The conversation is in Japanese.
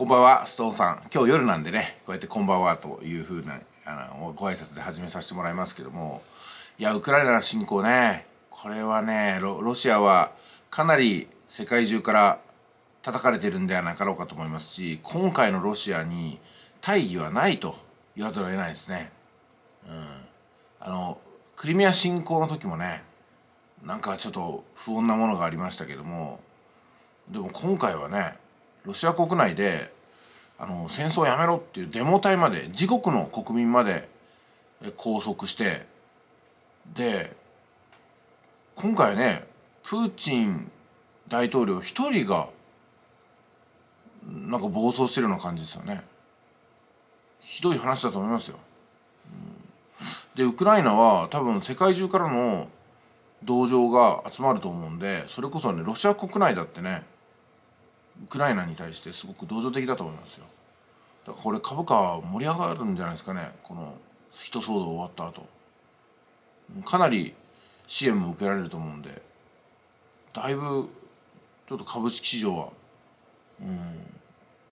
こんばんは、ストーンさん。今日夜なんでね、こうやってこんばんはというふうなご挨拶で始めさせてもらいますけども、いや、ウクライナ侵攻ね、これはね、ロシアはかなり世界中から叩かれてるんではなかろうかと思いますし、今回のロシアに大義はないと言わざるを得ないですね。クリミア侵攻の時もね、なんかちょっと不穏なものがありましたけども、でも今回はね、ロシア国内で戦争をやめろっていうデモ隊まで、自国の国民まで拘束して、で今回ね、プーチン大統領一人がなんか暴走してるような感じですよね。ひどい話だと思いますよ。でウクライナは多分世界中からの同情が集まると思うんで、それこそね、ロシア国内だってね、ウクライナに対してすごく同情的だと思いますよ。だからこれ株価は盛り上がるんじゃないですかね、この人騒動終わった後。かなり支援も受けられると思うんで、だいぶちょっと株式市場は